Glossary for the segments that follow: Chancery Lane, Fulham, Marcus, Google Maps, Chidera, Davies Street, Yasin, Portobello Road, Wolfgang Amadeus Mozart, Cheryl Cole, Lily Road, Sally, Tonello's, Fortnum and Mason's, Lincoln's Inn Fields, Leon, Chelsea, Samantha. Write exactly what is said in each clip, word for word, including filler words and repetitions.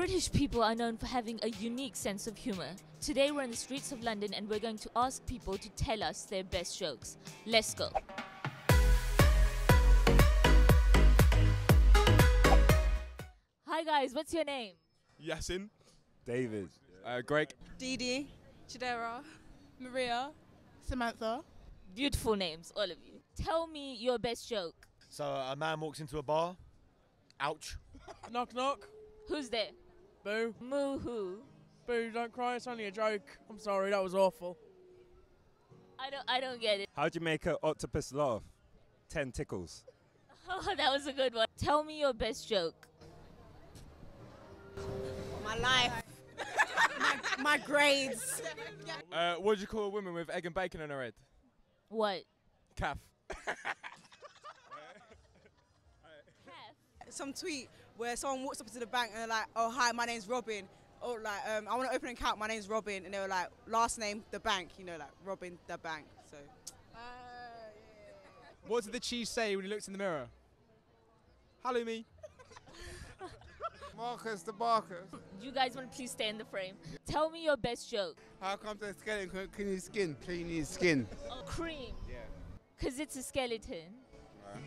British people are known for having a unique sense of humour. Today we're in the streets of London and we're going to ask people to tell us their best jokes. Let's go. Hi guys, what's your name? Yasin. David. Uh, Greg. Didi. Chidera. Maria. Samantha. Beautiful names, all of you. Tell me your best joke. So uh, a man walks into a bar. Ouch. Knock knock. Who's there? Boo. Moo-hoo. Boo, don't cry, it's only a joke. I'm sorry, that was awful. I don't I don't get it. How'd you make an octopus laugh? Ten tickles. Oh, that was a good one. Tell me your best joke. My life. my, my grades. Uh, what do you call a woman with egg and bacon on her head? What? Calf. Some tweet where someone walks up to the bank and they're like, oh hi, my name's Robin, or like, um, I want to open an account, my name's Robin, and they were like, last name, the bank, you know, like, Robin, the bank, so. Uh, yeah. What did the cheese say when he looked in the mirror? Hello me. Marcus the Marcus. You guys want to please stay in the frame. Tell me your best joke. How come the skeleton clean his skin? Clean his skin. Oh, cream. Yeah. Because it's a skeleton. Right.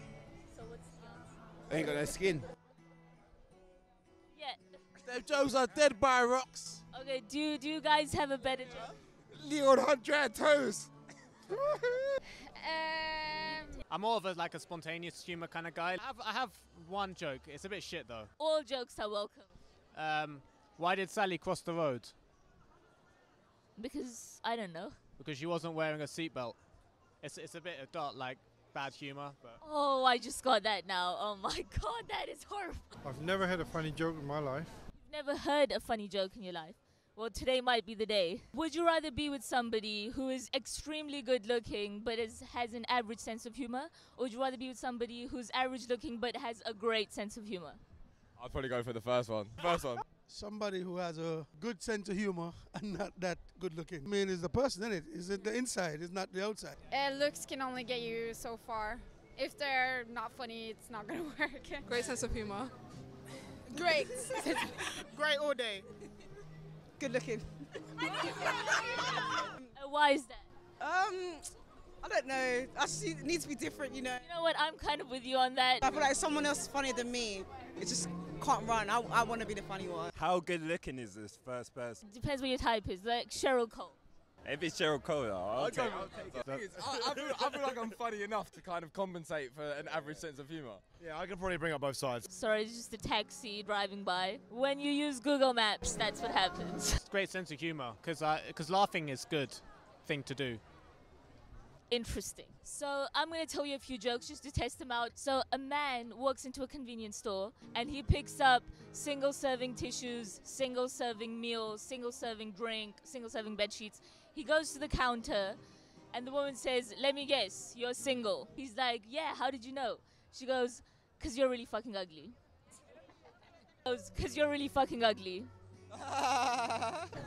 So what's the answer? They ain't got no skin. Yeah. Their jokes are dead by rocks. Okay, do, do you guys have a better joke? Leon one hundred toes. um, I'm more of a, like a spontaneous humour kind of guy. I have, I have one joke. It's a bit shit though. All jokes are welcome. Um, why did Sally cross the road? Because, I don't know. Because she wasn't wearing a seatbelt. It's, it's a bit of dark, like, bad humour. Oh, I just got that now. Oh my god, that is horrible. I've never had a funny joke in my life. You've never heard a funny joke in your life? Well, today might be the day. Would you rather be with somebody who is extremely good looking but is, has an average sense of humour? Or would you rather be with somebody who's average looking but has a great sense of humour? I'd probably go for the first one. First one. Somebody who has a good sense of humour and not that good looking. I mean, it's the person, isn't it? It's the inside, it's not the outside. Uh, looks can only get you so far. If they're not funny, it's not going to work. Great sense of humour. Great. Great all day. Good looking. uh, why is that? Um, I don't know. I just, it needs to be different, you know. You know what, I'm kind of with you on that. I feel like someone else is funnier than me. It's just... can't run. I, I want to be the funny one. How good looking is this first person? Depends what your type is. Like Cheryl Cole. If it's Cheryl Cole, I'll take it. I feel, I feel like I'm funny enough to kind of compensate for an average sense of humour. Yeah, I could probably bring up both sides. Sorry, it's just a taxi driving by. When you use Google Maps, that's what happens. It's a great sense of humour because because laughing is a good thing to do. Interesting. So I'm going to tell you a few jokes just to test them out. So a man walks into a convenience store and he picks up single serving tissues, single serving meals, single serving drink, single serving bed sheets. He goes to the counter and the woman says, let me guess, you're single. He's like, yeah, how did you know? She goes, because you're really fucking ugly. She goes, because you're really fucking ugly. That's a bit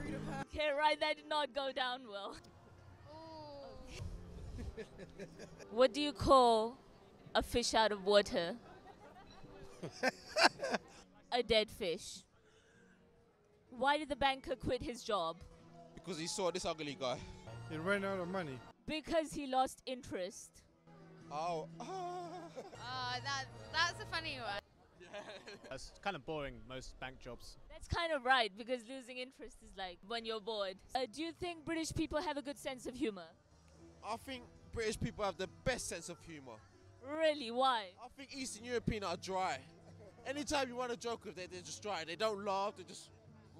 rude of her. Okay, right, that did not go down well. What do you call a fish out of water? A dead fish. Why did the banker quit his job? Because he saw this ugly guy. He ran out of money. Because he lost interest. Oh. Oh, oh that, that's a funny one. That's kind of boring, most bank jobs. That's kind of right, because losing interest is like when you're bored. Uh, do you think British people have a good sense of humour? I think British people have the best sense of humour. Really? Why? I think Eastern Europeans are dry. Anytime you want to joke with them, they're just dry. They don't laugh, they're just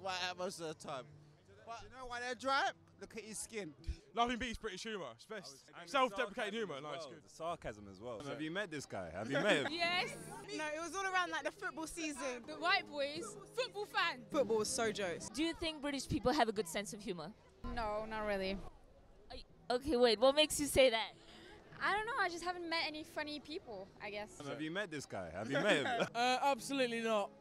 right out most of the time. But you know why they're dry? Look at his skin. Laughing beats British humour. It's best. Self-deprecating humour. No, it's good. The sarcasm as well. So have you met this guy? Have you met him? Yes. No, it was all around like the football season. The white boys, football fans. Football was so jokes. Do you think British people have a good sense of humour? No, not really. Okay, wait, what makes you say that? I don't know, I just haven't met any funny people, I guess. Have you met this guy? Have you met him? uh, absolutely not.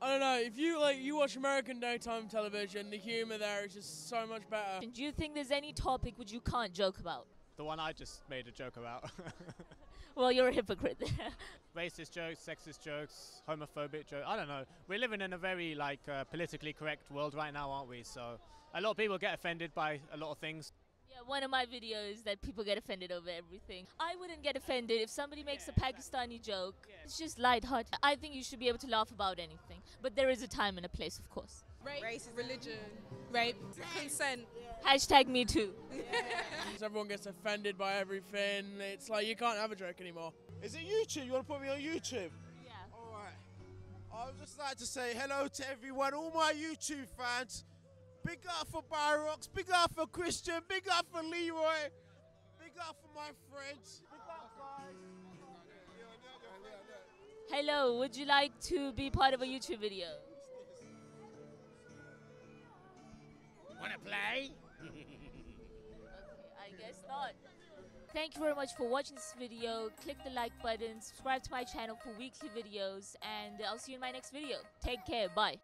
I don't know, if you like you watch American daytime television, the humour there is just so much better. Do you think there's any topic which you can't joke about? The one I just made a joke about. Well, you're a hypocrite. Racist jokes, sexist jokes, homophobic jokes. I don't know. We're living in a very like uh, politically correct world right now, aren't we? So a lot of people get offended by a lot of things. Yeah, one of my videos that people get offended over everything. I wouldn't get offended if somebody makes yeah, a Pakistani exactly. joke. Yeah. It's just lighthearted. I think you should be able to laugh about anything. But there is a time and a place, of course. Rape, racism, religion, rape, consent. Yeah. Hashtag me too. Yeah. Everyone gets offended by everything. It's like you can't have a joke anymore. Is it YouTube? You want to put me on YouTube? Yeah. All right. I would just like to say hello to everyone, all my YouTube fans. Big up for Byrox, big up for Christian, big up for Leroy, big up for my friends. Big up, guys. Hello, would you like to be part of a YouTube video? Wanna play? Okay, I guess not. Thank you very much for watching this video. Click the like button, subscribe to my channel for weekly videos, and I'll see you in my next video. Take care, bye.